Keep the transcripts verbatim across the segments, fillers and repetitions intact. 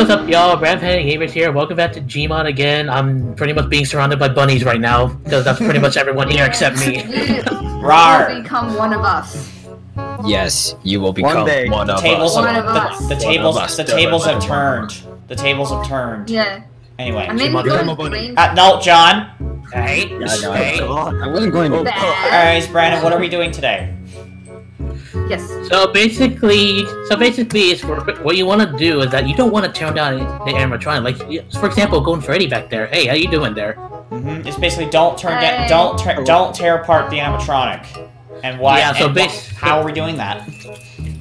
What is up, y'all? Brandon David Gamers here. Welcome back to Gmod again. I'm pretty much being surrounded by bunnies right now, because that's pretty much everyone here except me. You Rawr. Will become one of us. Yes, you will become one, day, one, of, tables us. one of us. The, the tables, us the tables have turned. The tables have turned. Yeah. Anyway. I mean, uh, no, John. Hey. No, no, hey. I wasn't going to. All right, Brandon. What are we doing today? Yes. So basically, so basically, it's for, what you want to do is that you don't want to turn down the animatronic. Like, for example, Golden Freddy back there. Hey, how you doing there? Mm-hmm. It's basically don't turn hey. down, don't ter don't tear apart the animatronic. And why? Yeah. So and how are we doing that?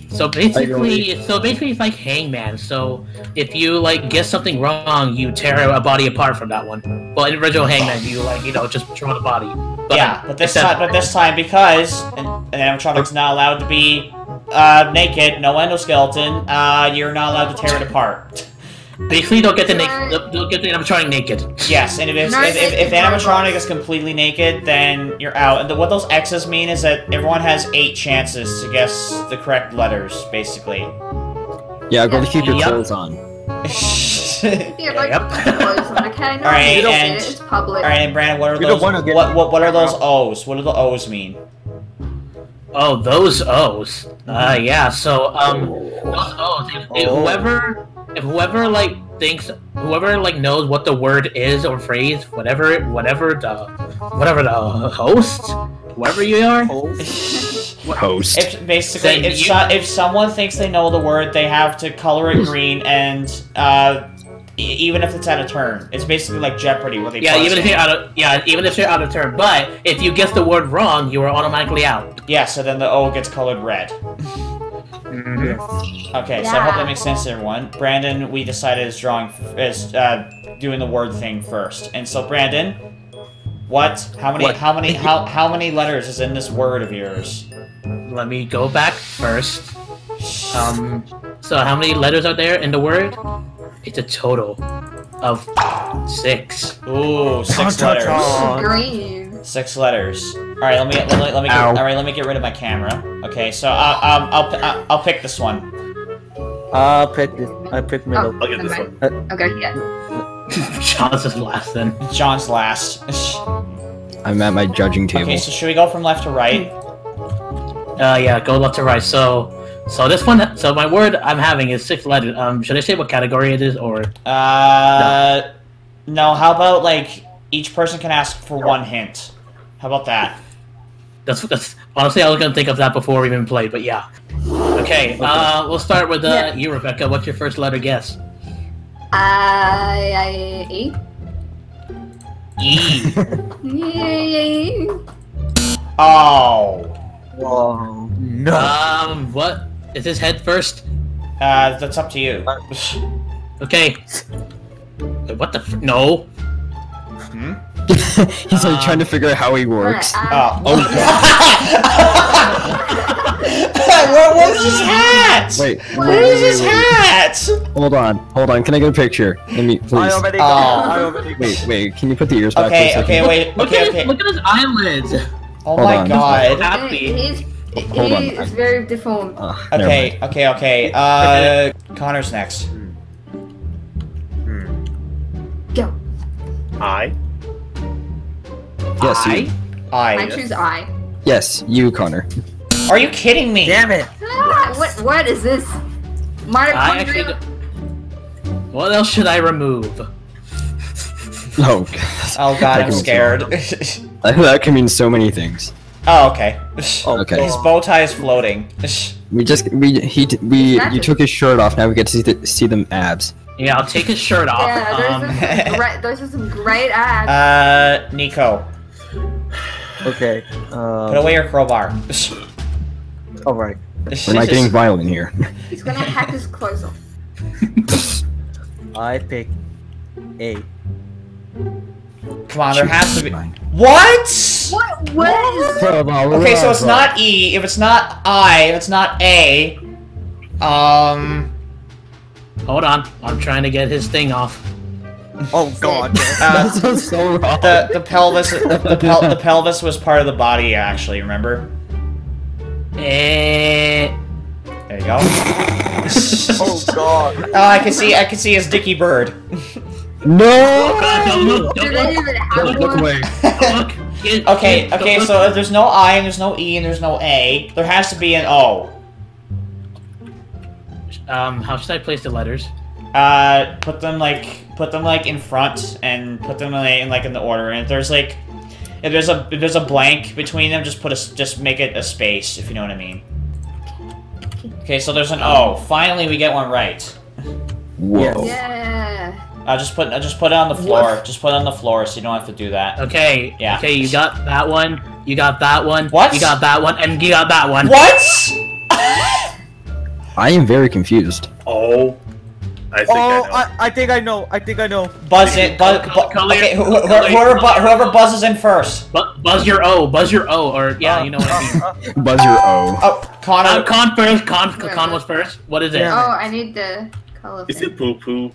So basically, so basically, it's like Hangman. So if you like guess something wrong, you tear a body apart from that one. Well, in original Hangman, you like you know just throw the body. But yeah, but this time, but this time because an, an animatronic's not allowed to be uh, naked, no endoskeleton. Uh, you're not allowed to tear it apart. Basically, don't get the naked. Don't get the animatronic naked. Yes, and if it's, if, if, if the animatronic is completely naked, then you're out. And the, what those X's mean is that everyone has eight chances to guess the correct letters, basically. Yeah, go to keep your yep. clothes on. yeah, like, yep. okay, no, all right, and it's public. All right, and Brandon, what are you those? What what what are those O's? What do the O's mean? Oh, those O's. Uh, yeah. So um, those O's. If, if oh. whoever. If whoever like thinks, whoever like knows what the word is or phrase, whatever, whatever the, whatever the host, whoever you are, host. host. If, basically, if, you... so, if someone thinks they know the word, they have to color it green, and uh, e even if it's out of turn, it's basically like Jeopardy, where they yeah, even if you're out of yeah, even if you're out of turn. But if you guess the word wrong, you are automatically out. Yeah. So then the O gets colored red. Mm-hmm. Okay, yeah. So I hope that makes sense to everyone. Brandon, we decided is drawing, is uh, doing the word thing first. And so, Brandon, what? How many? What? How many? How how many letters is in this word of yours? Let me go back first. Um, so how many letters are there in the word? It's a total of six. Ooh, six letters. Green. Six letters. All right, let me let, let, let me get, all right, let me get rid of my camera. Okay, so uh, um, I'll I'll I'll pick this one. I'll pick this. I pick middle. Oh, I'll get this one. Uh, okay, yeah. John's is last then. John's last. I'm at my judging table. Okay, so should we go from left to right? Uh, yeah, go left to right. So, so this one, so my word I'm having is six letters. Um, should I say what category it is or? Uh, no. no how about like each person can ask for one hint? How about that? That's, that's honestly, I was gonna think of that before we even played, but yeah. Okay, okay. Uh, we'll start with uh, yeah. you, Rebecca. What's your first letter guess? I uh, E. E. E. Oh. Whoa. No. Um. What? Is his head first? Uh, that's up to you. Okay. What the? F no. Hmm. He's like um, trying to figure out how he works. Uh, oh, okay. what, what is his hat? Wait, what wait, is his wait, hat? Wait. Hold on, hold on. Can I get a picture? Let me, please. I already got oh. I already wait, wait. Can you put the ears back? Okay, for a okay, wait. Look, okay, look, okay. At his, look at his eyelids. Oh hold my on. God. Happy. He's, he's, hold on. He's very deformed. Uh, okay, okay, okay. Uh, Connor's next. Hmm. Go. I. Yes, I? You. I. I choose I. Yes, you, Connor. Are you kidding me? Damn it! Ah, what? What is this? Mitochondria. What else should I remove? Oh. God. Oh God, I'm scared. That can mean so many things. Oh okay. Oh, okay. His bow tie is floating. We just we he we exactly. you took his shirt off. Now we get to see the, see them abs. Yeah, I'll take his shirt off. Yeah, those, um, are, some those are some great abs. Uh, Nico. Okay. Um, Put away your crowbar. All right. We're not getting violent here. He's gonna hack his clothes off. I pick A. Come on, there has to be. What? What? What? Okay, so it's not E. If it's not I, if it's not A, um. Hold on, I'm trying to get his thing off. Oh God, uh, that sounds so wrong. The the pelvis, the, the, pel the pelvis was part of the body actually. Remember? Eh. There you go. Oh god. Oh, I can see, I can see his dicky bird. No! Don't look, don't look, don't look, look away. Don't look. Get, okay, get, okay, so if there's no I, and there's no E, and there's no A, there has to be an O. Um, how should I place the letters? Uh, put them, like, put them, like, in front, and put them, like, in, like, in the order, and if there's, like, if there's a, if there's a blank between them, just put a, just make it a space, if you know what I mean. Okay, so there's an O. Finally, we get one right. Whoa. Yeah. I uh, just put, uh, just put it on the floor. What? Just put it on the floor, so you don't have to do that. Okay. Yeah. Okay, you got that one. You got that one. What? You got that one, and you got that one. What? I am very confused. Oh. I think oh, I, know. I, I think I know. I think I know. Buzz it. Buzz. Color, color, okay, wh color, wh whoever, bu whoever buzzes in first. Bu buzz your O. Buzz your O. Or yeah, uh, you know what I mean. Buzz your O. Oh, Con. Uh, Con first. Con. Con was first. What is it? Yeah. Oh, I need the color. Is it poo poo?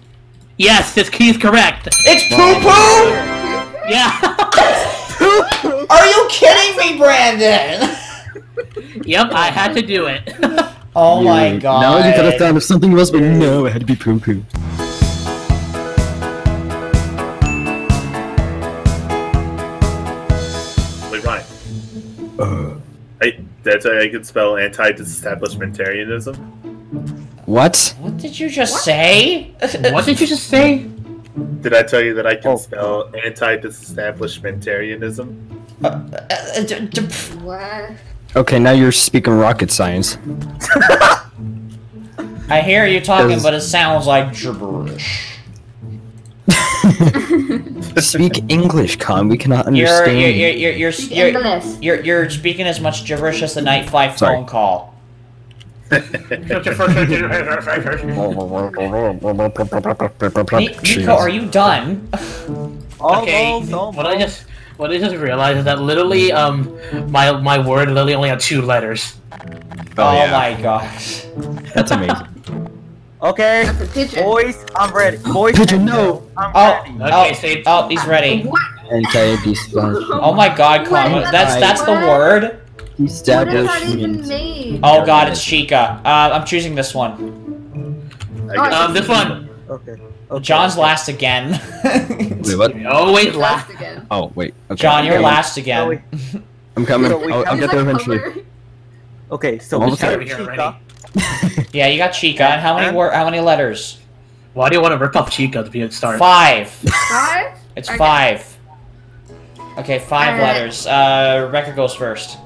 Yes, this key is correct. It's poo poo. Yeah. Are you kidding me, Brandon? Yep, I had to do it. Oh You're my right. god. Now I could have thought of something else, but no, it had to be poo poo. Wait, Ryan. Uh. I, that's how I could spell anti-disestablishmentarianism. What? What did you just what? say? What did you just say? Did I tell you that I can oh. spell anti-disestablishmentarianism? Uh, uh, what? Okay, now you're speaking rocket science. I hear you talking, but it sounds like gibberish. Speak English, Con. We cannot understand. You're you're you're you're you're, you're, you're, you're speaking as much gibberish as the night five Sorry. phone call. Nico, are you done? Okay. What I just. What I just realized is that literally, um, my my word literally only had two letters. Oh, oh yeah. my gosh, that's amazing. Okay, that's boys, I'm ready. Boys, pigeon, no, I'm oh, ready. Okay, oh, say, oh, he's ready. Oh my god, Con, that's that's the word. Establishment. Oh god, it's Chica. Uh, I'm choosing this one. Um, this one. Okay. Okay. John's last again. Wait, what? Oh wait, last again. Oh wait. Okay. John, you're last again. Oh, I'm coming. So I'll, I'll get there like eventually. Over. Okay, so we got Chica. Yeah, you got Chica. And how many were? How many letters? Why do you want to rip up Chica to be a start? Five. Five. It's okay. five. Okay, five right. letters. Uh, Rebecca goes first.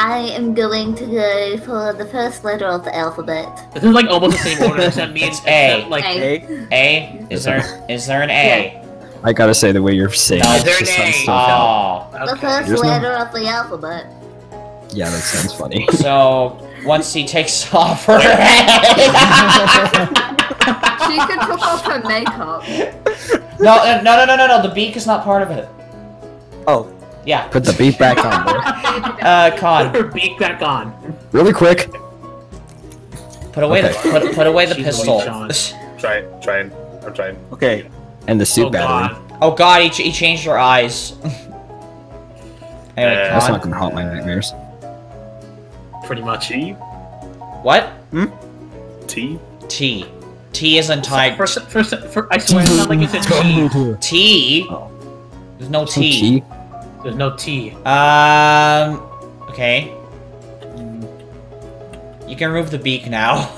I am going to go for the first letter of the alphabet. This is like almost the same order except me. It's A. Like A. A. Is there? Is there an A? Yeah. I gotta say the way you're saying no, it just sounds so oh, funny. Okay. The first There's letter no... of the alphabet. Yeah, that sounds funny. So once he takes off her head, she could took off her makeup. No, no, no, no, no, no. The beak is not part of it. Oh. Yeah. Put the beak back on, bro. Uh, Con. Put her beak back on. Really quick. Put away okay. the put, put away the She's pistol. Try it. Try it. I'm trying. Okay. And the suit oh, battery. God. Oh god, he, ch he changed your eyes. Anyway, uh, that's not gonna haunt my nightmares. Pretty much. T. What? Hmm? T. T. T is in tiger. First, first, first, I swear, it sounds like you said T. T. Oh. There's no T. Oh, there's no T. Um. Okay. You can remove the beak now.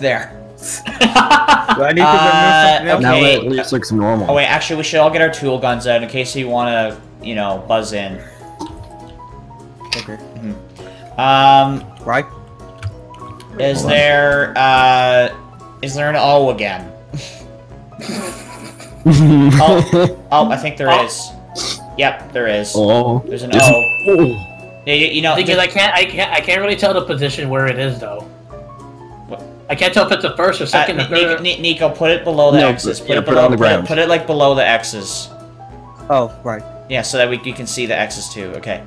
There. Do I need to uh, remove something else? Now it at least looks normal. Oh wait, actually, we should all get our tool guns out in case you want to, you know, buzz in. Okay. Mm-hmm. Um. Right. Is Hold there on. uh? Is there an O again? oh, oh, I think there oh. is. Yep, there is. Oh, there's an O. Oh. Yeah, you, you know, because I can't, I can't, I can't really tell the position where it is though. What? I can't tell if it's the first or second. Uh, or Nico, Nico, put it below the no, X's. Put, yeah, it put, below, it on the ground. Put, it, put it like below the X's. Oh, right. Yeah, so that we you can see the X's too. Okay.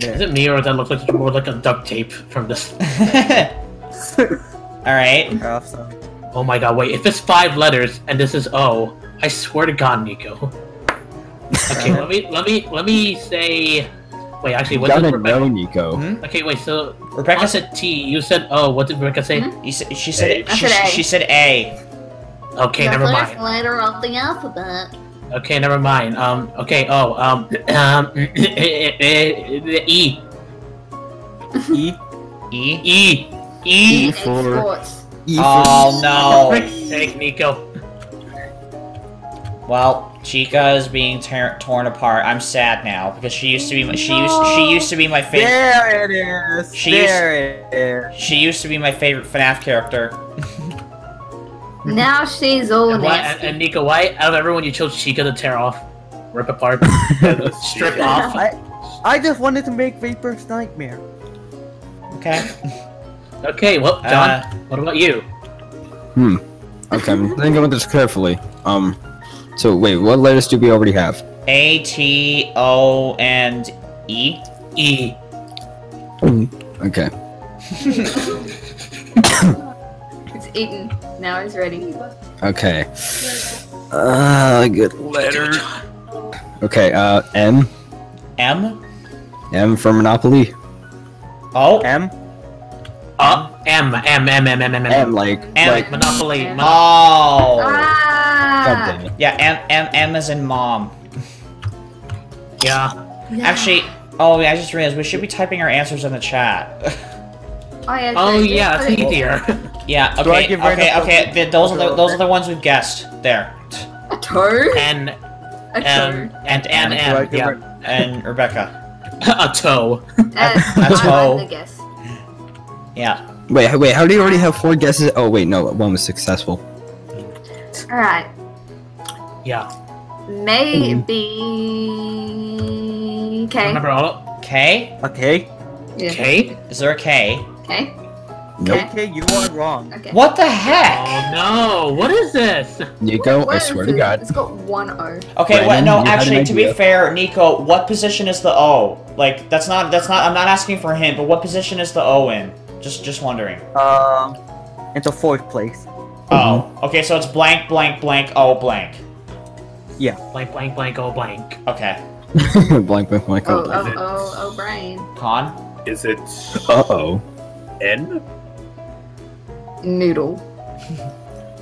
Yeah. Is it me or does that look like more like a duct tape from this? All right. Awesome. Oh my God! Wait, if it's five letters and this is O, I swear to God, Nico. Okay, let me let me let me say Wait, actually, what did Rebecca know, Nico? Hmm? Okay, wait. So Rebecca said T. You said oh. What did Rebecca say? Hmm? You said, she said a. She, said a. she said A. Okay, the never first mind. Letter of the alphabet. Okay, never mind. Um. Okay. Oh. Um. Um. E. E. E. E. E. E for. E for oh no! For frick's sake, Nico. Well, Chica is being torn apart. I'm sad now because she used to be my she no. used she used to be my favorite. There it is. She there used, it is. She used to be my favorite FNAF character. Now she's all and nasty. Why, and, and Nico, why out of everyone you chose Chica to tear off, rip apart, strip off? I, I just wanted to make Vapur's nightmare. Okay. Okay. Well, John, uh, what about you? Hmm. Okay, I'm thinking about this carefully. Um. So wait, what letters do we already have? A, T, O, and E. E. Okay. It's eaten. Now it's ready. Okay. Uh, good letter. Okay. Uh, M. M. M for Monopoly. Oh. M. Uh, M. M. M. M. M. M. M. Like. M. Like Monopoly. M. Oh. Ah! Something. Yeah, M M M as in mom. Yeah. yeah. Actually, oh yeah, I just realized we should be typing our answers in the chat. Oh yeah. Oh yeah, it's easier. Yeah. Okay. Okay. Okay. okay. The, those are the those are the ones we've guessed. There. A toad. And and and and and yeah. And Rebecca. A toe. A, a toe. Yeah. Wait. Wait. How do you already have four guesses? Oh wait, no, one was successful. All right. Yeah. Maybe. K. Remember all. K. Okay. Yeah. K. Is there a K? K. Nope. K. You are wrong. Okay. What the heck? Oh no! What is this? Nico, what, what I swear to God. It's got one O. Okay. Brandon, what? No, actually, to be fair, Nico, what position is the O? Like, that's not. That's not. I'm not asking for a hint, but what position is the O in? Just, just wondering. Um, it's a fourth place. Oh, okay, so it's blank, blank, blank, oh, blank. Yeah. Blank, blank, blank, oh, blank. Okay. Blank, blank, blank, oh, blank. Oh, oh, oh, Brian. Con? Is it... Uh-oh. N? Noodle.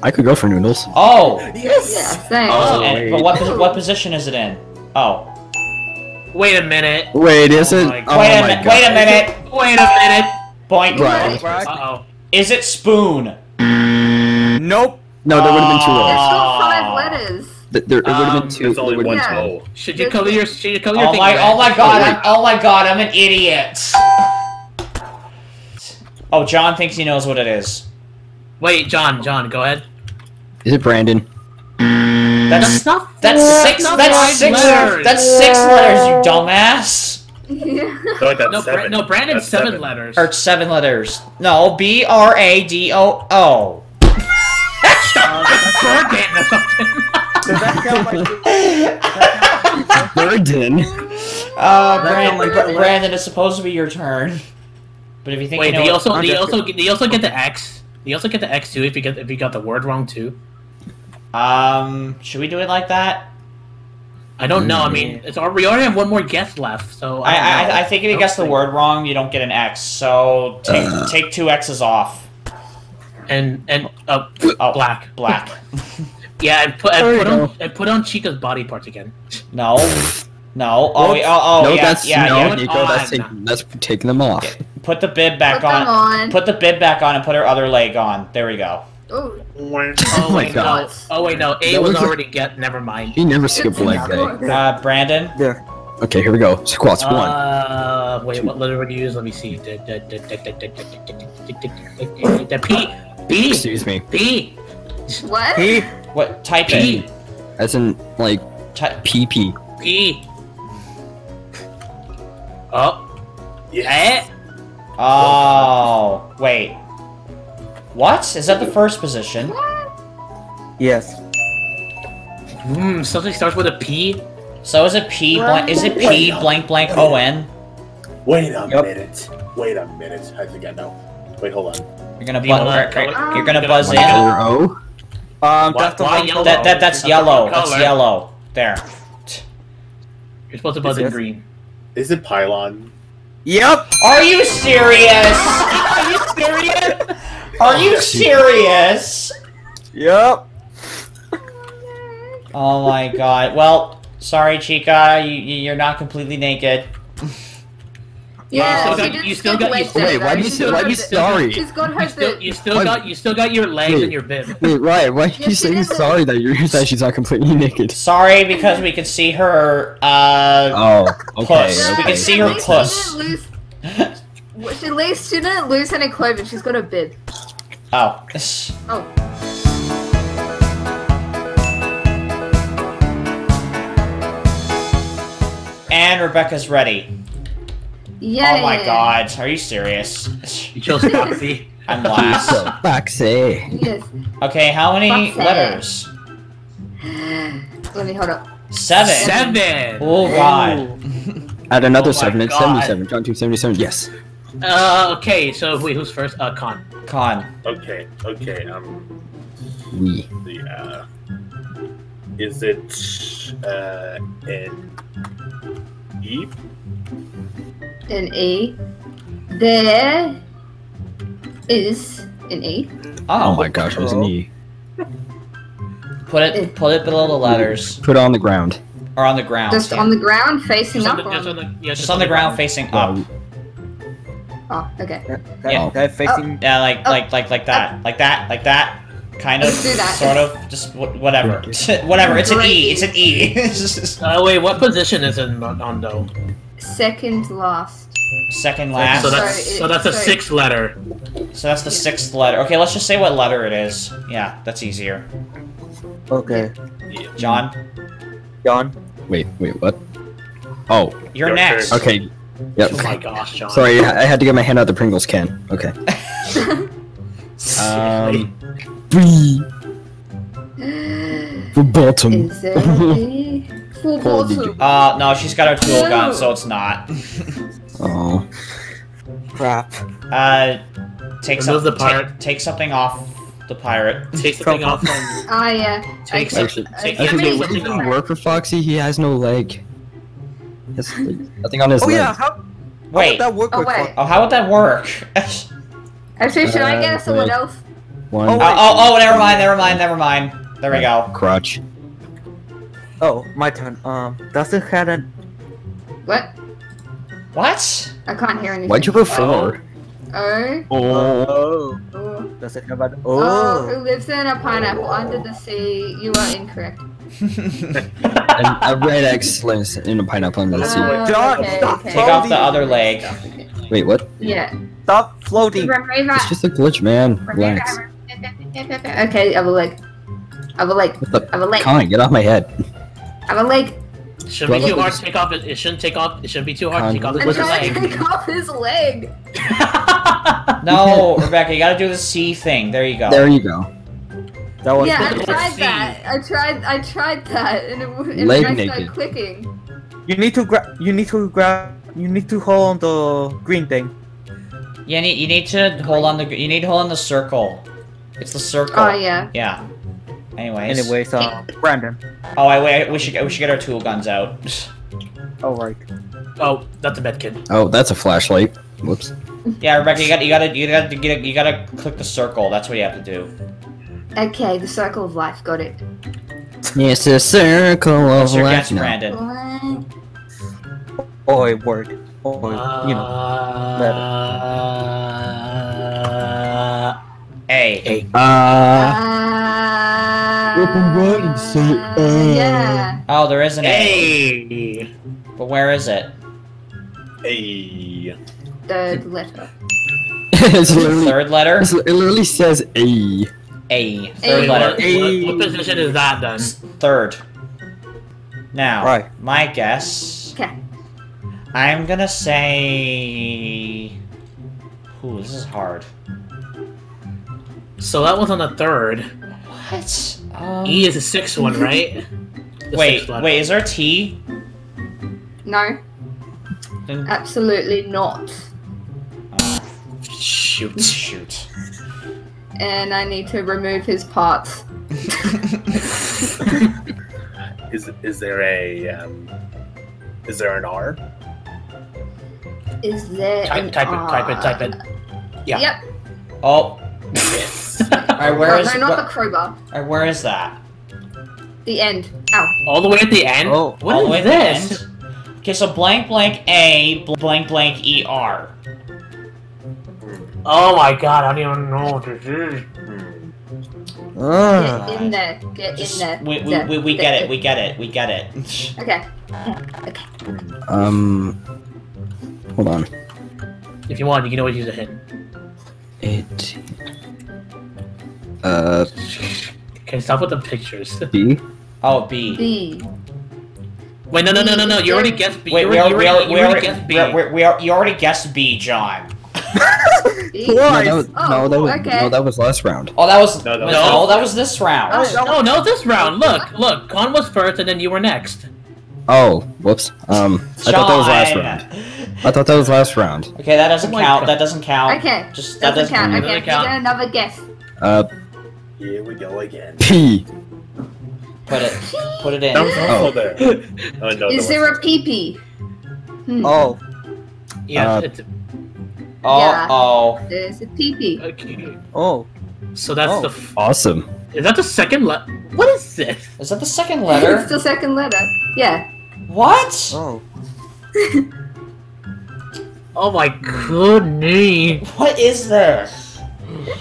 I could go for noodles. Oh! Yes! Yeah, same. Oh, N, but what, what position is it in? Oh. Wait a minute. Wait, is oh it? Wait, oh a mi God. wait a minute! Wait a minute! Boink. Right. Uh-oh. Is it spoon? Nope. No, there would have been two O's. There's still five letters. Th there it um, would have been two. There's only one yeah. O. Should you color your? Should you color your? Oh my! Oh my God! I'm, oh my God! I'm an idiot. Oh, John thinks he knows what it is. Wait, John. John, go ahead. Is it Brandon? That's, that's not. That's six. That's, that's six. Letters. That's six letters. You dumbass. Yeah. So like that's no, seven. Bra no, Brandon's seven, seven letters. Or seven letters. No, B R A D O O. Brandon. Uh, Brandon, Brandon, it's supposed to be your turn. But if you think, wait, you know, they also, they also, they also get the X. They also get the X too if you get if you got the word wrong too. Um, should we do it like that? I don't mm. know. I mean, it's already, we already have one more guess left, so I I, I, I think if you guess the word wrong, you don't get an X. So take uh. take two X's off. And and uh, oh, black, black. Yeah, and put and put, on, and put on Chica's body parts again. No, no. Oh, wait, oh, oh, no, yeah, that's, yeah, no, yeah. Nico, that's, take, that's taking them off. Okay. Put the bib back put on. on. Put the bib back on and put her other leg on. There we go. Ooh. Oh wait, no. Oh wait, no. A that was, was already a... get. Never mind. He never skipped leg day. Uh, Brandon. There. Okay, here we go. Squats uh, one. Uh, wait, two. What letter would you use? Let me see. P. B. Excuse me. B. What? P. What? Type P. It. As in, like, P P. P. Oh. Yeah. Oh. Wait. What? Is that the first position? What? Yes. Hmm. Something starts with a P. So is it P? Blank, is it P? Blank blank O N? Wait a yep. minute. Wait a minute. I think I know. Wait, hold on. You're gonna buzz. You're um, gonna buzz in. O? Um, what, that's yellow? That, that that's yellow. That's yellow. There. You're supposed to buzz in green. Is it Pylon? Yep. Are you serious? Are you serious? Are you serious? Yep. Oh my god. Well, sorry, Chica. You, you're not completely naked. Yeah, uh, you still got. Wait, why do you still? Why are you sorry? She's got her. You still, you still got. You still got your legs and your bib. Wait, Ryan, why are you saying sorry that you're that she's not completely naked? Sorry, because we can see her. Uh, oh, okay. Puss. No, we can see her puss. She least she didn't lose any clothing. She's got a bib. Oh. Oh. And Rebecca's ready. Yeah. Oh my god, are you serious? You killed Foxy. I'm last. Foxy. Yes. Okay, how many Foxy. letters? Let me hold up. Seven. Seven. Oh god. Add another oh seven. It's seventy-seven. JonTube seventy-seven. Yes. Uh, okay. So wait, who's first? Uh, Khan. Khan. Okay. Okay. Um. We. The uh. Is it uh an E? An E. There is an E. Oh, oh my gosh, it was an E. Put it, put it below the letters. Put it on the ground. Or on the ground. Just yeah. on the ground, facing just up. On the, just on the, yeah, just just on the, on the ground, ground, facing up. Oh, okay. Yeah, oh. facing. Yeah, like, oh. like, like, like that, oh. like that, like that. Kind of, do that. sort of, just whatever, whatever. It's an E. It's an E. Oh uh, wait, what position is it on though? Second last. Second last. So that's so, it, so that's so a sixth letter. So that's the yeah. sixth letter. Okay, let's just say what letter it is. Yeah, that's easier. Okay. John. John. Wait, wait, what? Oh. You're, You're next. First. Okay. Yep. Oh my gosh, John. Sorry, I had to get my hand out of the Pringles can. Okay. um. B. For bottom. Full bottom. Uh, no, she's got her tool no. gun, so it's not. Oh. Crap. Uh, take, some, the pirate. Take, take something off the pirate. Take something off on you. Oh, yeah. Take something. It doesn't work for Foxy, he has no leg. He has like, nothing on his oh, leg. Oh, yeah, how, how Wait. would that work oh, with wait. Oh, how would that work? Actually, should uh, I get someone else? One. Oh, oh, oh, oh, never mind, never mind, never mind. There we go. Crutch. Oh, my turn. Um, does it have a... What? What? I can't hear anything. Why'd you go forward? Oh. Oh. Oh. Does it have an O? Oh, who lives in a pineapple oh. under the sea? You are incorrect. A red X lives in a pineapple under the sea. Oh, John, okay, stop okay. Take off the other leg. Wait, what? Yeah. Stop floating. It's just a glitch, man. Relax. Okay, I have a leg. I have a leg. I have a leg. Khan, get off my head. I have a leg. It shouldn't be too hard to take off. It shouldn't take off. It shouldn't be too hard to take off his leg. Take off his leg. No, Rebecca, you gotta do the C thing. There you go. There you go. That was yeah, I tried that. I tried. I tried that, and it, it started clicking. You need to grab. You need to grab. You need to hold on the green thing. Yeah, you need, you need to hold on the. You need to hold on the circle. It's the circle. Oh yeah. Yeah. Anyways. Anyway, so uh, Brandon. Oh, I wait. We should. We should get our tool guns out. Oh right. Oh, that's a med kit. Oh, that's a flashlight. Whoops. Yeah, Rebecca, you got. You got to. You got to get. You got to click the circle. That's what you have to do. Okay, the circle of life. Got it. It's the circle of life. Guess, Brandon. What? Oh, it worked. Oh, uh, you know. Uh, A. A. Uh, open word and say A. Yeah. Oh, there is an A. A. But where is it? A. Third letter. It's literally, third letter? It's, it literally says A. A. Third A. letter. A. What, what position is that then? Third. Now, right. my guess... Okay. I'm gonna say... Ooh, this is hard. So that was on the third. What? Um... E is the sixth one, right? The wait, wait, is there a T? No. Then... Absolutely not. Uh, shoot, shoot. And I need to remove his parts. is is there a um, is there an R? Is there Type, type it, type it, type it. Yeah. Yep. Oh. Alright, where oh, is... No, not the crowbar. Alright, where is that? The end. Ow. All the way at the end? Oh, what all the way this? At the end? Okay, so blank blank A, blank blank E R. Oh my god, I don't even know what this is. Uh, get in there. Get just, in there. We, we, there. we, we get it. We get it. We get it. Okay. Okay. Um. Hold on. If you want, you can always use a hint. It. Uh. Okay, stop with the pictures. B? Oh, B. B. Wait, no, no, no, no, no. You already guessed B. Wait, you already, we already, we already, we already, we already, we already guessed B. We, we are, you already guessed B, John. No, that was, oh, no, that was, okay. no, that was last round. Oh, that was no, that was, no. no, that was this round. Oh, no, no, this round. Look, look, Khan was first, and then you were next. Oh, whoops. Um, I John. thought that was last round. I thought that was last round. Okay, that doesn't oh count. God. That doesn't count. Okay, just that doesn't, doesn't count. Okay, doesn't count. Get another guess. Uh, here we go again. P. Put it, put it in. Don't oh. there. Oh, no, Is there a pee pee? Hmm. Oh. Yeah. Uh, it's Oh, yeah. oh. There's a pee-pee. Okay. Oh. So that's oh. the... F awesome. Is that the second letter? What is this? Is that the second letter? It's the second letter. Yeah. What? Oh. Oh my goodness. What is this?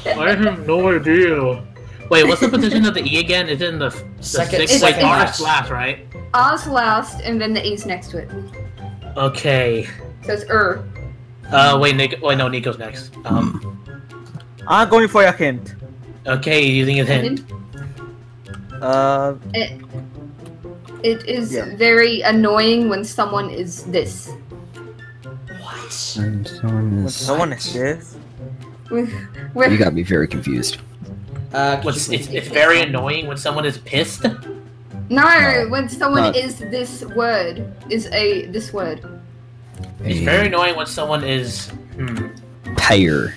I have no idea. Wait, what's the position of the E again? It's in the, the second... Sixth, like R's last, right? R's last, and then the E's next to it. Okay. So it's R. Uh, wait, Nick. Wait, no, Nico's next. Um, I'm going for a hint. Okay, using a hint. Uh, it, it is yeah. very annoying when someone is this. What? When someone is. When someone is this. You got me very confused. Uh, What's, it's, it's very annoying when someone is pissed. No, no. when someone no. is this word is a this word. It's very annoying when someone is... Hmm. Tire.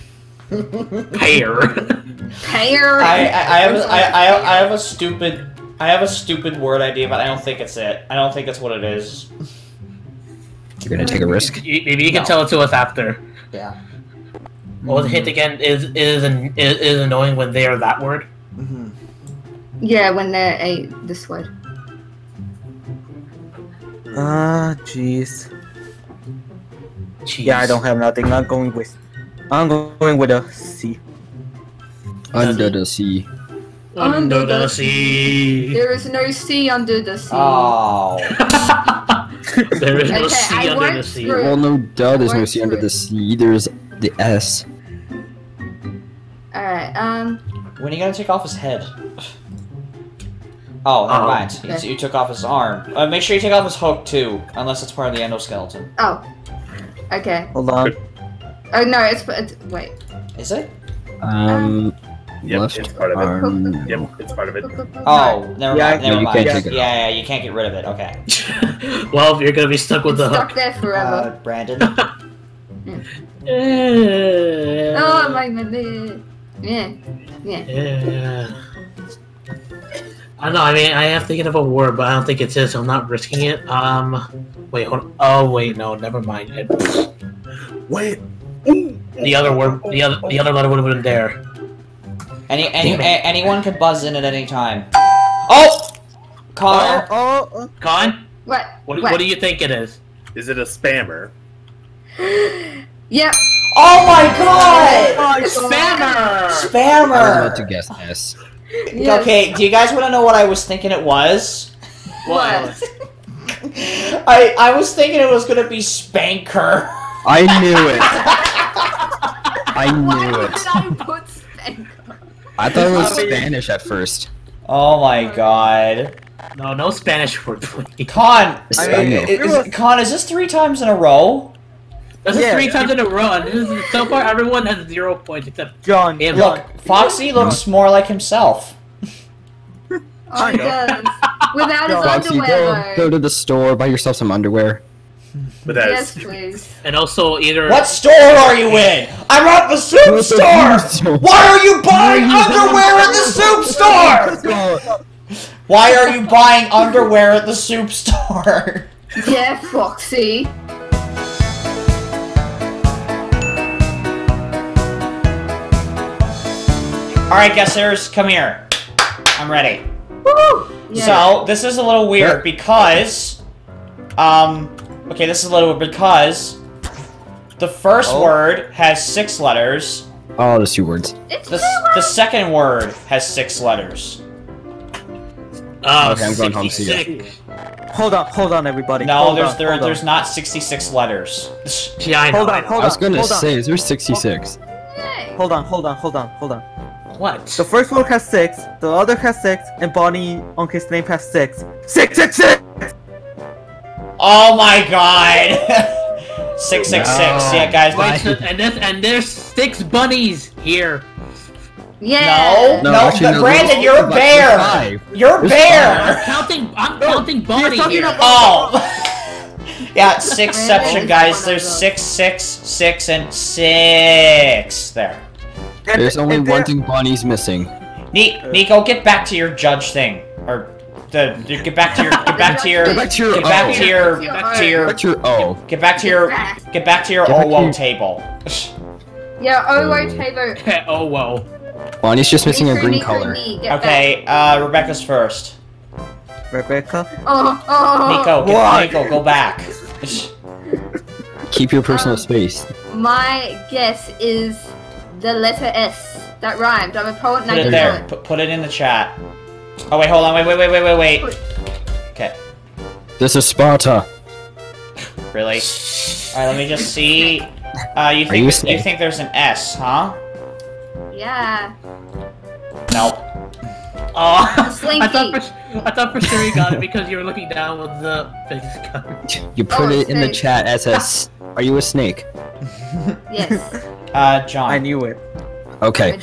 Tire. Tire. I, I, I, have, I, I, I have a stupid... I have a stupid word idea, but I don't think it's it. I don't think it's what it is. You're gonna take a risk? You, maybe you can no. tell it to us after. Yeah. Well, the hint again is is, an, is is annoying when they are that word. Mm-hmm. Yeah, when they're a, this word. Ah, uh, jeez. Jeez. Yeah, I don't have nothing. I'm going with, I'm going with a C. Under the sea. Under, under the, the sea. sea. There is no sea under the sea. Oh. There is no okay, sea I under the sea. Through. Well, no doubt, there's no sea under it. the sea. There's the S. All right. Um. When are you gonna take off his head? Oh, never um, mind. Okay. You, you took off his arm. Uh, make sure you take off his hook too, unless it's part of the endoskeleton. Oh. Okay. Hold on. Oh no, it's, it's wait. Is it? Um. Yep, left it's part of arm. it. Yep, it's part of it. Oh, never yeah, mind. Never no, you mind. Can't yeah, yeah, yeah, you can't get rid of it. Okay. Well, you're gonna be stuck with it's the stuck hook. Stuck there forever. Uh, Brandon. Yeah. Oh my goodness. Yeah. Yeah. Yeah. I don't know, I mean, I am thinking of a word, but I don't think it's it, so I'm not risking it. Um, wait, hold on. Oh, wait, no, never mind. It, wait. The other word, the other, the other letter would have been there. Any, any, a, anyone could buzz in at any time. Oh! Con? Oh, oh, oh. Con? What? What? What? What do you think it is? Is it a spammer? Yep. Oh my god! Oh, spammer! Spammer! I was about to guess this. Yes. Okay, do you guys want to know what I was thinking it was? What? I I was thinking it was going to be Spanker. I knew it. I knew Why it. Did I put Spanker? I thought it was Spanish at first. Oh my god. No, no Spanish word, please. Con, I mean, is, is, Con, is this three times in a row? This is yeah. three times in a row. This is, so far, everyone has zero points except John. Look, Mark. Foxy looks more like himself. Oh, he does. Without his Foxy, underwear. Go, go to the store, buy yourself some underwear. But that yes, is... please. And also, either. What store are you in? I'm at the soup store. Why are you buying underwear at the soup store? Why are you buying underwear at the soup store? Yeah, Foxy. Alright, guessers, come here. I'm ready. Woo! Yeah. So, this is a little weird because... Um, okay, this is a little weird because... The first oh. word has six letters. Oh, there's two words. It's the, the second word has six letters. Oh, okay, I'm going home to you. Hold up, hold on, everybody. No, hold there's on, there, there's on. not sixty-six letters. Yeah, I know. Hold on, hold on. I was gonna say, is there sixty-six? Hold on, hold on, hold on, hold on. What? The first word has six, the other has six, and Bonnie, on his name, has six. Six, six, six! Oh my god! Six, six, no. six. Yeah, guys. Wait, and, this, and there's six bunnies here. Yeah. No, no, no actually, the, no Brandon, no, you're a bear. Like you're a bear. I'm counting. I'm counting bunnies here. Oh. Yeah, sixception, guys. There's six, six, six, and six. There. There's only one thing Bonnie's missing. Nico, get back to your judge thing, or. The, the, get back to your, get back to your, get back to your, get back to your, get back to your, get back to your, oh, get back to your, get back to your, O W O table. Yeah, O W O table. Oh well. Bonnie's just missing a green color. Okay, uh, Rebecca's first. Rebecca. Oh, oh. Nico, get, Nico, go back. Keep your personal um, space. My guess is the letter S. That rhymed. I'm a poet. Put it there. Put, put it in the chat. Oh wait, hold on, wait, wait, wait, wait, wait, wait. Okay. This is Sparta. Really? Alright, let me just see. Uh, you think you, you think there's an S, huh? Yeah. Nope. Oh, I thought for I thought for sure you got it because you were looking down with the gun. You put oh, it in the chat as a S. Are you a snake? Yes. Uh, John. I knew it. Okay.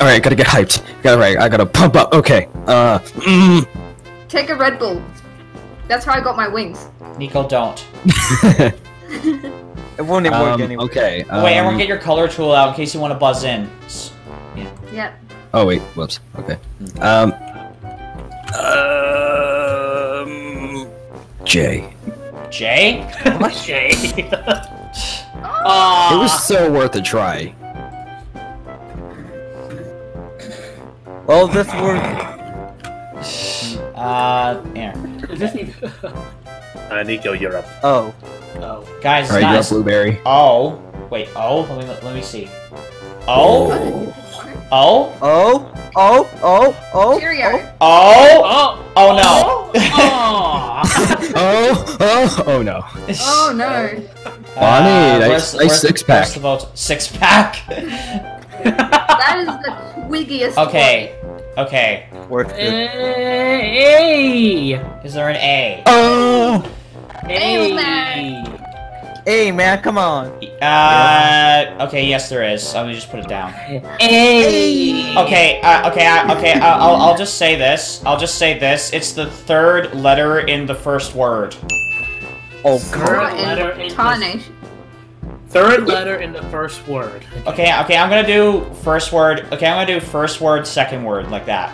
Alright, gotta get hyped. Gotta right, I gotta pump up. Okay. Uh mm. Take a Red Bull. That's how I got my wings. Nico, don't. It won't even um, work anyway. Okay. Um, wait, everyone get your color tool out in case you want to buzz in. Yeah. Yep. Oh wait, whoops. Okay. Um Um J. J? What J? Oh. It was so worth a try. Well, this worked. Uh, Aaron. Is this even... uh, Nico, you're up. Oh. Oh. Guys, it's All right, not... you're up, Blueberry. Oh. Wait, oh? Let me, let me see. Oh? Oh? Oh? Oh? Oh? Oh? Oh? Cheerio. Oh? Oh? Oh, oh no. Oh. Oh? Oh? Oh no. Oh no. Bonnie, uh, nice, nice six-pack. Six-pack? That is the twiggiest Okay, one. okay. Work. A. Is there an A? Oh! A. A, man. A, man, come on. Uh, okay, yes there is. Let me just put it down. A. Okay, uh, okay, uh, okay, uh, I'll, I'll just say this. I'll just say this. It's the third letter in the first word. Oh, God. Third letter in tarnation. Third letter in the first word. Okay, okay, I'm gonna do first word. Okay, I'm gonna do first word, second word, like that.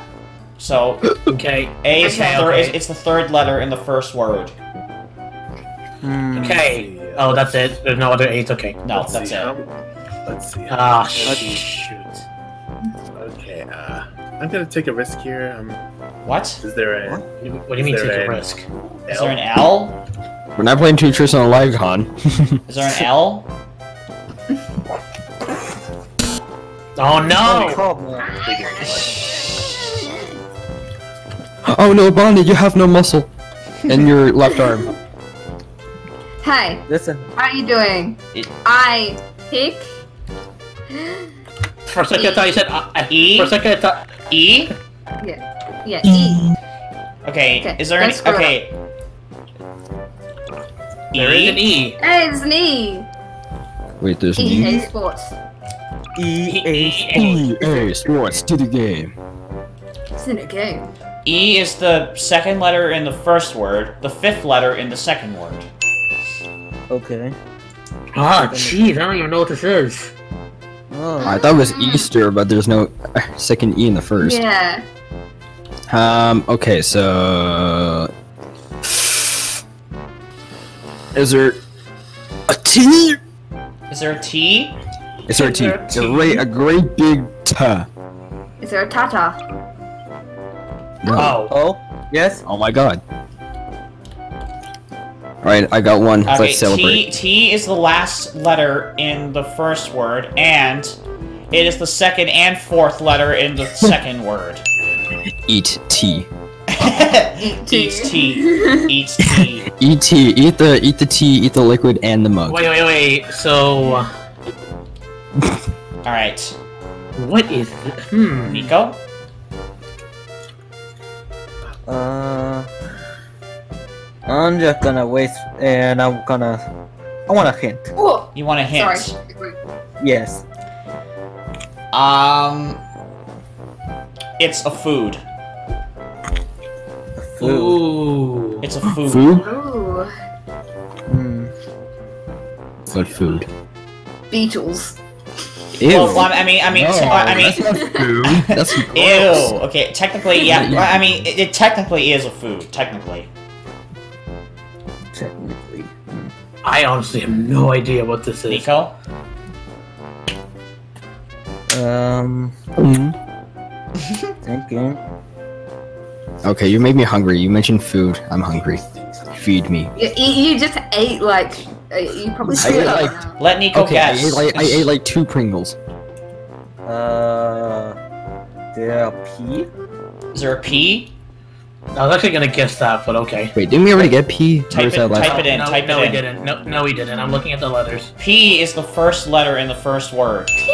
So, okay, A is okay, the third. Okay. It's the third letter in the first word. Mm. Okay. Oh, that's it. There's no other A's. Okay. No, Let's that's see. it. Let's see. Ah, shoot. Okay. Uh, I'm gonna take a risk here. Um, what? Is there a? What do you mean take a risk? L? Is there an L? We're not playing Tetris on a live, Khan. Is there an L? Oh no! Oh no, Bonnie, you have no muscle in your left arm. Hey, listen. How are you doing? It I pick. For a second, e. I thought you said uh, E. For a second, I thought E. Yeah, yeah, E. Okay, okay. Is there any? Okay. Up. There is an E. Hey, it's an E. Wait, there's an E. E A Sports. E A Sports to the game. It's in a game. E is the second letter in the first word, the fifth letter in the second word. Okay. Ah, jeez, I don't even know what this is. Oh. I thought it was Easter, but there's no second E in the first. Yeah. Um, okay, so... Is there a T? Is there a T? Is there a T? It's a great, a great big ta. Is there a tata? -ta? No. Oh. Oh. Yes. Oh my God. All right, I got one. Okay, let's celebrate. T, T is the last letter in the first word, and it is the second and fourth letter in the second word. Eat tea. Eat tea. Eat tea. Eat tea. Eat tea. Eat the eat the tea. Eat the liquid and the mug. Wait, wait, wait. So, all right. What is this? Hmm. Nico? Uh. I'm just gonna waste, and I'm gonna. I want a hint. Ooh. You want a hint? Sorry. Yes. Um. It's a food. A food. Ooh. It's a food. Food? Ooh. Hmm. What food? Beetles. Ew. Well, I mean, I mean, no, so, I mean. That's not food. That's gross. Ew. Okay. Technically, yeah. yeah. I mean, it, it technically is a food. Technically. Technically. I honestly have no idea what this is. Nico? Um... Mm-hmm. Thank you. Okay, you made me hungry. You mentioned food. I'm hungry. Feed me. You, you just ate like... You probably should have. Like, let Nico okay, guess. I ate, like, I ate like two Pringles. Uh... There a P? Is there a P? I was actually gonna guess that, but okay. Wait, didn't we already get P? Type it, type it in, no, type no, it no, in. No, we didn't. No, no, we didn't. I'm looking at the letters. P is the first letter in the first word. P!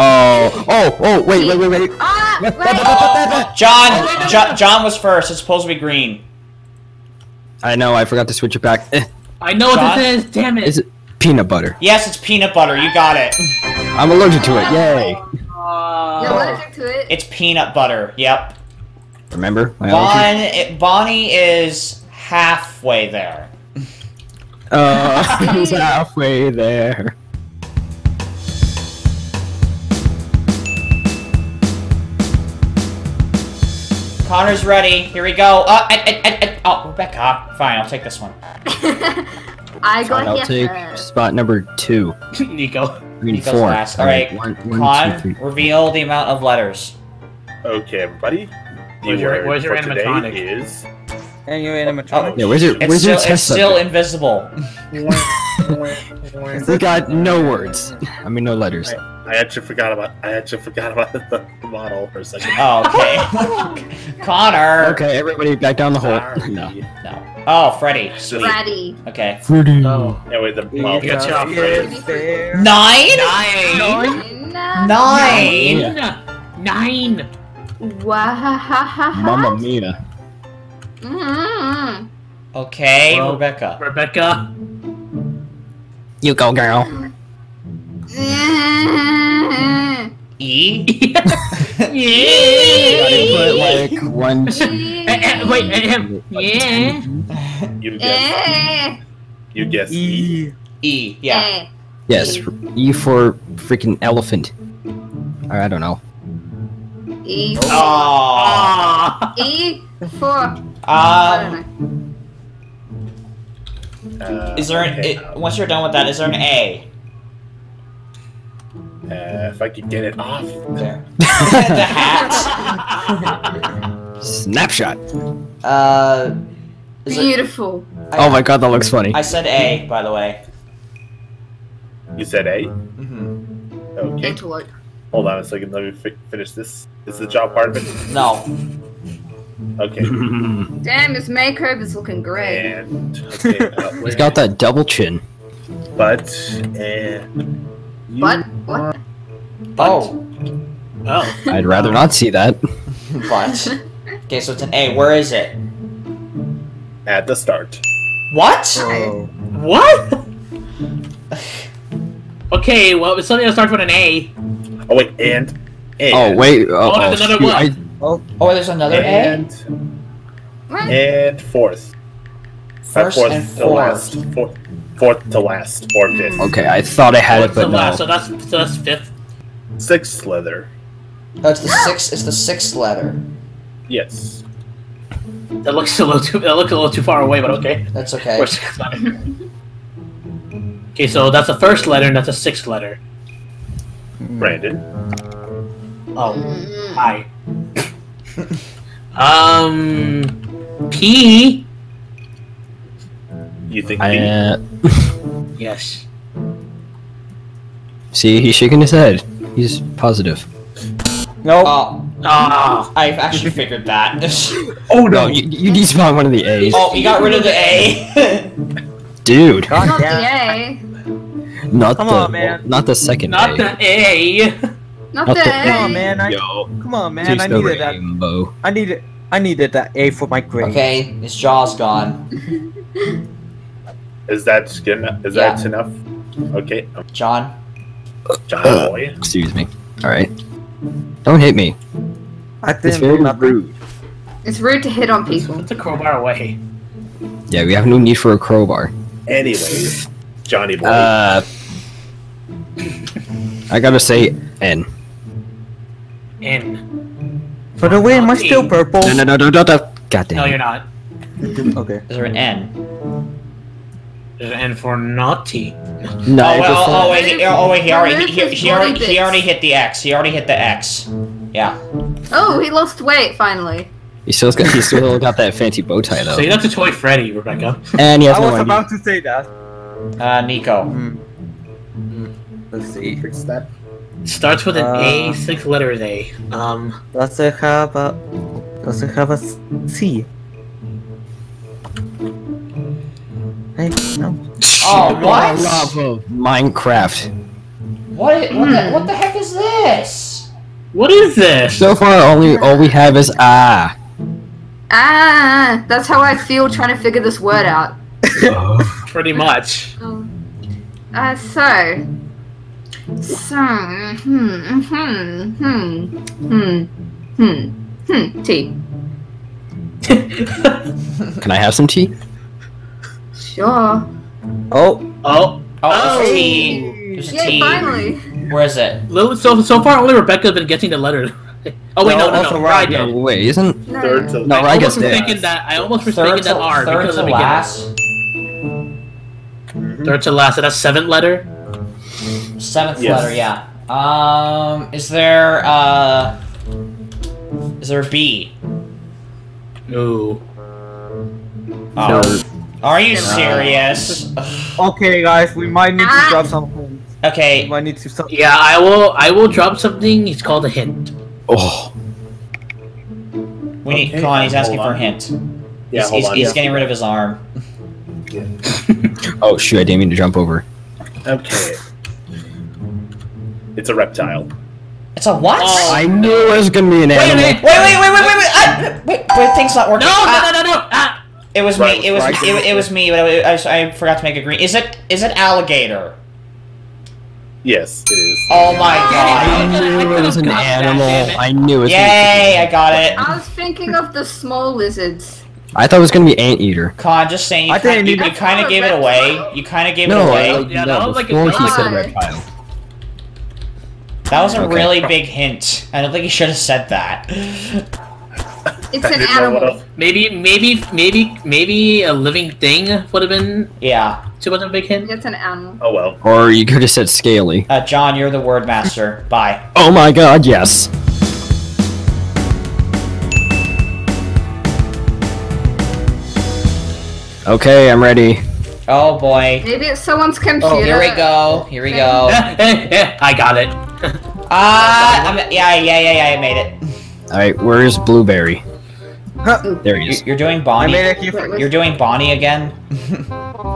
Oh, oh, oh, wait, P. wait, wait, wait. Ah, wait. Oh, John, oh, no, John, John was first. It's supposed to be green. I know, I forgot to switch it back. I know John? what this is, damn it. Is it peanut butter? Yes, it's peanut butter. You got it. I'm allergic to it, yay. Uh, You're allergic to it? It's peanut butter, yep. Remember? Bon, it, Bonnie is halfway there. Uh, halfway there. Connor's ready. Here we go. Uh, and, and, and, oh, Rebecca. Fine, I'll take this one. I got Fine, I'll take her. spot number two. Nico. I mean, Nico's four. last. All right. One, one, Con, two, three. Reveal the amount of letters. Okay, everybody. Where's your, where's your animatronic? Is... And your animatronic? Oh, yeah, where's your, where's it's your still, test It's still subject? invisible. They got no words. I mean, no letters. I, I actually forgot about. I actually forgot about the, the model for a second. Oh, okay. Connor. Okay, everybody, back down the hole. No, no. Oh, Freddy. Freddy. Okay. Freddy. Oh, yeah, wait, the well, good job, Freddy. Nine. Nine. Nine. Nine. Nine. Nine. Nine. Mamma mia. Mm-hmm. Okay, well, Rebecca. Rebecca. You go, girl. Mm-hmm. E? Yeah. You gotta put like one, two. Wait, him. Yeah. You guess. You guess. E. E, yeah. Yes, E for freaking elephant. Or I don't know. E for... Oh. E for... Um, uh, is there an... Okay. It, once you're done with that, is there an A? Uh, if I could get it off. There. The hat. Snapshot. Uh... Beautiful. It, I, oh my God, that looks funny. I said A, by the way. You said A? Mm-hmm. Okay. Intellect. Hold on a second, let me fi finish this. Is the job part of it? No. Okay. Damn, his makeup is looking great. And, okay, uh, He's got that double chin. But, and... But? What? But. Oh. Oh. I'd rather not see that. But. Okay, so it's an A. Where is it? At the start. What? Oh. What? Okay, well, it's something that starts with an A. Oh wait, and, and. Oh wait, oh, oh there's oh, another one. I, oh, oh, there's another and. And, and fourth. First uh, fourth and fourth. To last. Fourth, fourth to last, or fifth. Okay, I thought I had fourth it, but to no. Last, so that's so that's fifth. Sixth leather. Oh, it's the sixth. It's the sixth leather. Yes. That looks a little too. That looks a little too far away, but okay. That's okay. Okay, so that's the first letter, and that's the sixth letter. Brandon. Oh, hi. um, P. You think I, uh... Yes. See, he's shaking his head. He's positive. Nope. Oh, oh, I've actually figured that. Oh no, you, you despawned one of the A's. Oh, you got rid of the A. Dude. Not yeah. the A. Not come the, on, man. Not the second not A. Not the A. Not, not the A. Come on, man. I, Yo, come on, man. I needed that. I needed. I needed that A for my grade. Okay, his jaw's gone. Is that skin? Is yeah. that enough? Okay. John. John uh, boy. Excuse me. All right. Don't hit me. I think it's very rude. It's rude to hit on people. It's a crowbar away. Yeah, we have no need for a crowbar. Anyways, Johnny boy. Uh, I gotta say N. N. By the way, am I still purple? No, no, no, no, no, no. God damn. No, you're not. Okay. Is there an N? There's an N for naughty. No. Oh, well, oh, wait, oh, wait, he already, he, he, already, he already hit the X. He already hit the X. Yeah. Oh, he lost weight, finally. He still got, he still got that fancy bow tie, though. So you're not to toy Freddy, Rebecca. And he has I no was idea. about to say that. Uh, Nico. Mm. Mm. Let's see. First step. Starts with an uh, A, six letters A. Um. Does it have a... Does it have a C? Hey, no. Oh, what? Minecraft. What? What the, what the heck is this? What is this? So far, only all we have is ah. Ah, that's how I feel trying to figure this word out. Oh, pretty much. Um, uh, so, so, hmm, hmm, hmm, hmm, hmm, hmm, tea. Can I have some tea? Sure. Oh. Oh. Oh, there's a T. There's a T. Finally. Where is it? So, so far, only Rebecca's been getting the letter. Oh, wait, no, no, no. Right, no, wait, isn't... No, I was thinking that I almost was thinking that R because of the beginning. Third to last. Is that seventh letter? Seventh letter, yeah. Um, is there, uh... Is there a B? No. No. Are you serious? Okay, guys, we might need to drop something. Okay. We might need to something. Yeah, I will. I will drop something. It's called a hint. Oh. We need. Okay, Khan, he's asking on. for a hint. Yeah, he's, hold he's, on, he's yeah. getting rid of his arm. Yeah. Oh shoot! I didn't mean to jump over. Okay. It's a reptile. It's a what? Oh, I knew it was gonna be an animal. Wait, wait, wait, wait, wait, wait, wait! Ah, wait, wait, things not working. No, ah, no, no, no, no! Ah. It was right, me. It was right. it, it was me, but I, I, I forgot to make a green. Is it is it alligator? Yes, it is. Oh my god! I knew it was an animal. I knew it. Was Yay! I got it. I was thinking of the small lizards. I thought it was gonna be anteater. Con, just saying. You I kind, you, you kind of gave it away. You kind of gave no, it away. I, yeah, no, like before he said reptile. That was a okay. really big hint. I don't think he should have said that. It's an animal. Maybe, maybe, maybe, maybe a living thing would have been. Yeah. Too much of a big hint. It's an animal. Oh well. Or you could have said scaly. Uh, John, you're the word master. Bye. Oh my God! Yes. Okay, I'm ready. Oh boy. Maybe it's someone's computer. Oh, here we go. Here we go. I got it. Ah! uh, yeah, yeah, yeah, yeah. I made it. All right, where is Blueberry? There he is. You're doing Bonnie. You're doing Bonnie again.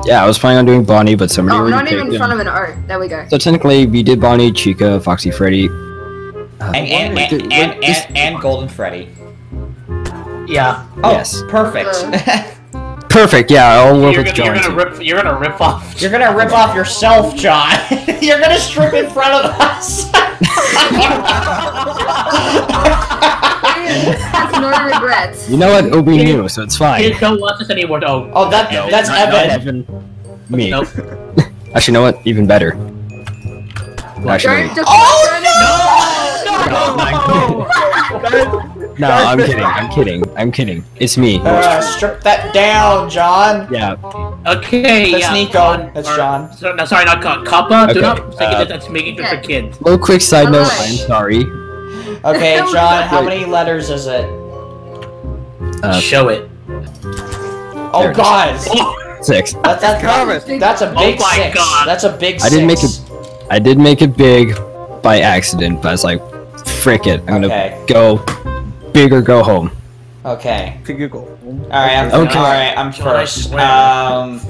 Yeah, I was planning on doing Bonnie, but somebody. Oh, not even in front of an art. There we go. So technically, we did Bonnie, Chica, Foxy, Freddy, and and and and Golden Freddy. Yeah. Oh, yes. Perfect. Perfect. Yeah, I'll work with John. You're gonna rip. You're gonna rip off. You're gonna rip off yourself, John. You're gonna strip in front of us. Has no regrets. You know what? Obi knew, so it's fine. Kids don't watch this anymore. Oh, oh that, no, that's that's Evan. Evan. Me. Nope. Actually, you know what? Even better. Actually, oh no! No! no! no! No, I'm kidding. I'm kidding. I'm kidding. It's me. Uh, strip that down, John. Yeah. Okay. That's yeah, Nico. John, that's or, John. So, no, sorry, not Khan. Kappa. Okay, do not uh, think that that's making it for kids. Little quick side note. I'm sorry. Okay, John. How many letters is it? Uh, Show it. Oh God. Six. That, that, that, that's a big oh my six. God. That's a big six. I did make it. I did make it big by accident, but I was like, frick it. I'm okay. gonna go big or go home. Okay. Google. All right. I'm, okay. All right. I'm first. Um,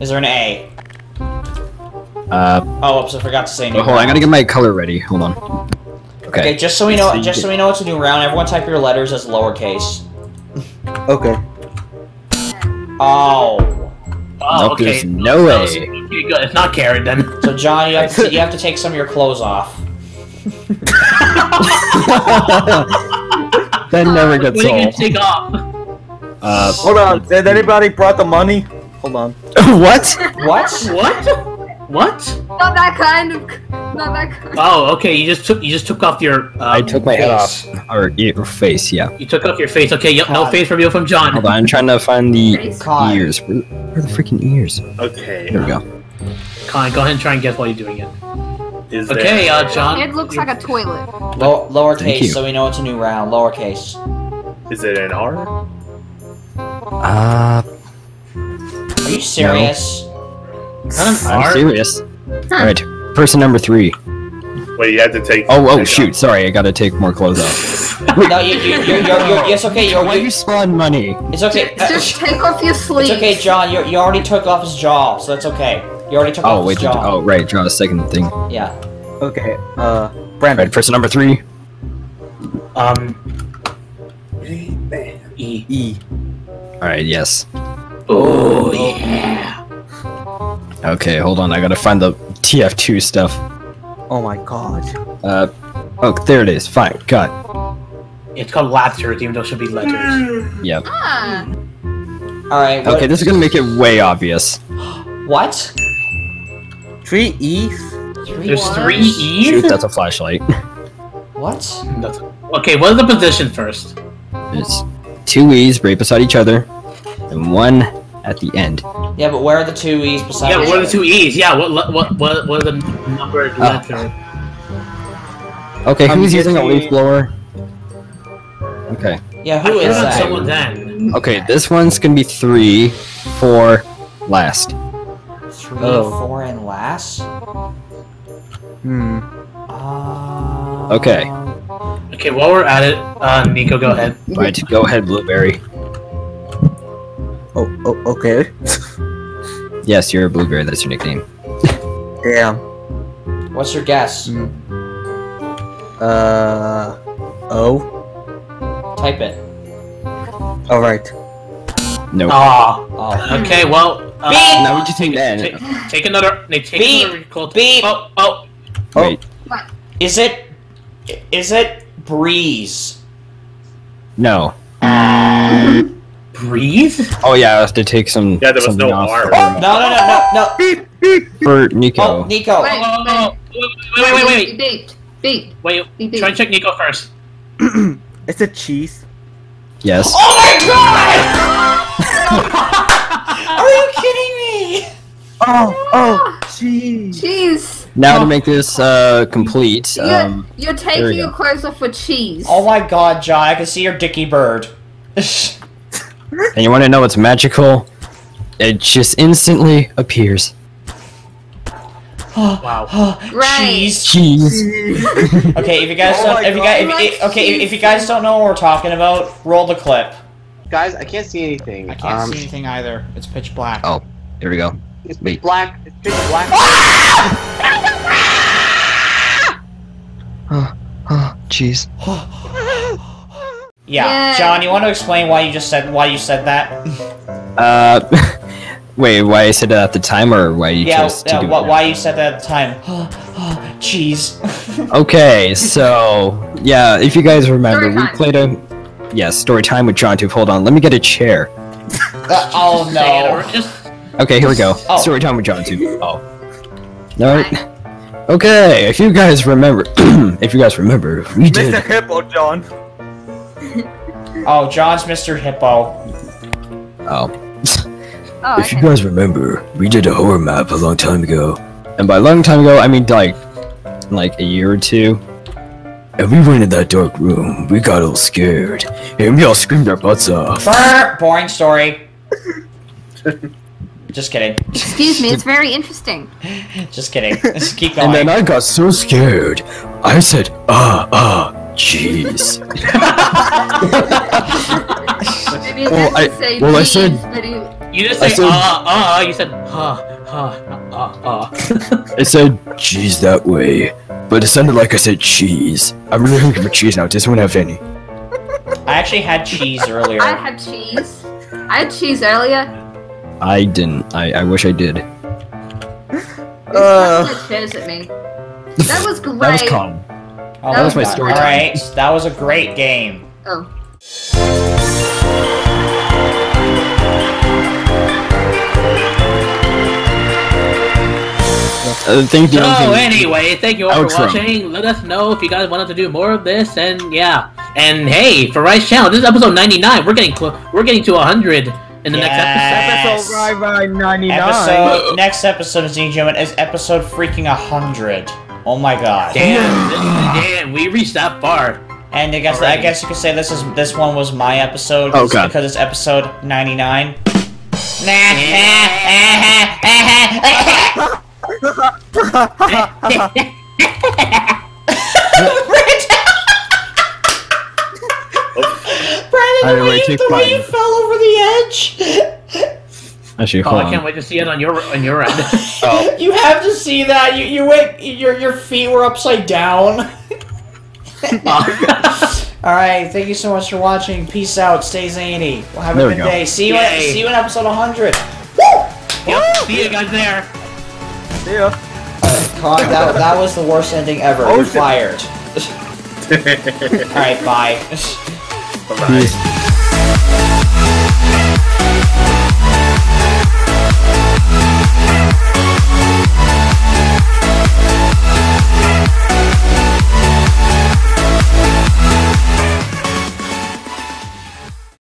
is there an A? Uh. Oh, oops! I forgot to say. New hold on. I gotta get my color ready. Hold on. Okay. Okay. Just so we know. Just so we know it's a new round. Everyone type your letters as lowercase. Okay. Oh. Oh, nope, okay. There's no way. It's not carried then. So John, you have, to, you have to take some of your clothes off. That never gets old. What are you gonna take off? Uh, Hold on. Did anybody brought the money? Hold on. What? What? What? What? Not that kind of. Not that kind. Oh, okay. You just took. You just took off your. Um, I took my face. head off. Or your face, yeah. You took off your face. Okay. Yep. No face reveal from John. Hold on. I'm trying to find the God. ears. Where, where are the freaking ears? Okay. There we go. Khan, go ahead and try and guess while you're doing it. Is okay, there... uh, John. It looks like a toilet. Low lowercase, so we know it's a new round. Lowercase. Is it an R? Uh. Are you serious? No. I'm R? serious. Huh. Alright, person number three. Wait, you have to take. Oh, oh, shoot! Off. Sorry, I gotta take more clothes off. No, you, you, you're, you're, you're, it's okay. You're. Why you spawn money? It's okay. Just take off your sleeves. It's okay, John. You, you already took off his jaw, so that's okay. You already took oh, off wait, his jaw. Oh, right. Draw a second thing. Yeah. Okay. Uh, Brandon. Right, person number three. Um. E. E. All right. Yes. Oh yeah. Okay, hold on. I gotta find the T F two stuff. Oh my god. Uh, oh, there it is. Fine. God. It's called ladders, even though it should be letters. Yep. Ah. Alright, okay, this is gonna make it way obvious. What? Three E's? Three There's ones? three E's? Shoot, that's a flashlight. What? That's a... Okay, what is the position first? It's two E's right beside each other, and one at the end. Yeah, but where are the two E's beside? Yeah, where are the two E's? Yeah, what what what what are the numbered oh. letters? Okay, I'm who's using a leaf blower? Okay. Yeah, who I is that? Someone then. Okay, this one's gonna be three, four, last. Three, oh. four, and last. Hmm. Uh... Okay. Okay, while we're at it, uh, Nico, go ahead. All right, go ahead, Blueberry. Oh, oh, okay. Yes, you're a blueberry. That's your nickname. Yeah. What's your guess? Mm. Uh, O. Type it. All right. No. Nope. Oh, oh. Okay. Well. Uh, now would you take that? Take, take another. They take Beep. another recall. Beep. Oh, oh. Oh. Wait. What? Is it? Is it breeze? No. Um. Breathe? Oh yeah, I have to take some. Yeah, there was no R. Oh, no, no, no, no, no. Beep, beep, beep. For Nico. Oh, Nico. Wait, oh, wait, wait, wait, wait. Beep, wait, beep. Try and check Nico first. It's a cheese. Yes. Oh my God! Are you kidding me? Oh, oh, cheese. Cheese. Now oh. to make this uh, complete. You're, um, you're taking your clothes off with cheese. Oh my God, John! I can see your dicky bird. And you want to know what's magical? It just instantly appears. Wow! Cheese, cheese. Okay, if you guys don't, if you guys, if, okay, if you guys don't know what we're talking about, roll the clip. Guys, I can't see anything. I can't um, see anything either. It's pitch black. Oh, here we go. It's pitch black. It's pitch black. Oh, cheese. Yeah, John, you want to explain why you just said why you said that? Uh, wait, why I said that at the time, or why you yeah, chose to uh, do why it? Why you said that at the time? Jeez. Okay, so yeah, if you guys remember, we played a yeah story time with JonTube. Hold on, let me get a chair. Uh, oh no. Okay, here we go. Oh. Story time with JonTube. Oh. No. Right. Okay, if you guys remember, if you guys remember, we did. Mister Hippo, John. Oh, John's Mister Hippo. Oh. Oh, if okay. you guys remember, we did a horror map a long time ago. And by a long time ago, I mean like, like a year or two. And we went in that dark room, we got all scared, and we all screamed our butts off. Burr! Boring story. Just kidding. Excuse me, it's very interesting. Just kidding. Just keep going. And then I got so scared, I said, ah, ah, jeez. Maybe it well, I, say well, I said... You, you just say, ah, ah, uh, uh, you said, ha, ha, ah, ah. I said, jeez that way. But it sounded like I said cheese. I'm really hungry for cheese now. Does anyone have any? I actually had cheese earlier. I had cheese. I had cheese earlier. I didn't. I, I wish I did. Uh, chairs at me. That was great. That was calm. Oh, that, that was, was my story. All right, that was a great game. Oh. Uh, thank you, so anyway, thank you all outro. for watching. Let us know if you guys want us to do more of this, and yeah. And hey, for Rice Channel, this is episode ninety-nine. We're getting close. We're getting to one hundred in the yes. next episode. Episode right by ninety-nine. Episode, next episode is gentlemen is episode freaking one hundred. Oh my god! Damn, this, damn, we reached that far. And I guess Alrighty. I guess you could say this is this one was my episode oh, god. because it's episode ninety-nine. Brandon, the, wave, the wave fell over the edge. Actually, oh, I can't on. wait to see it on your on your end. Oh. You have to see that. You you went. Your your feet were upside down. Oh. All right. Thank you so much for watching. Peace out. Stay zany. We'll have there a good go. day. See you. At, see you in episode one hundred. Woo! Yep. Woo! See you guys there. See ya. Alright, Khan, that, that was the worst ending ever. Oh, you're fired. Alright, bye. Bye-bye.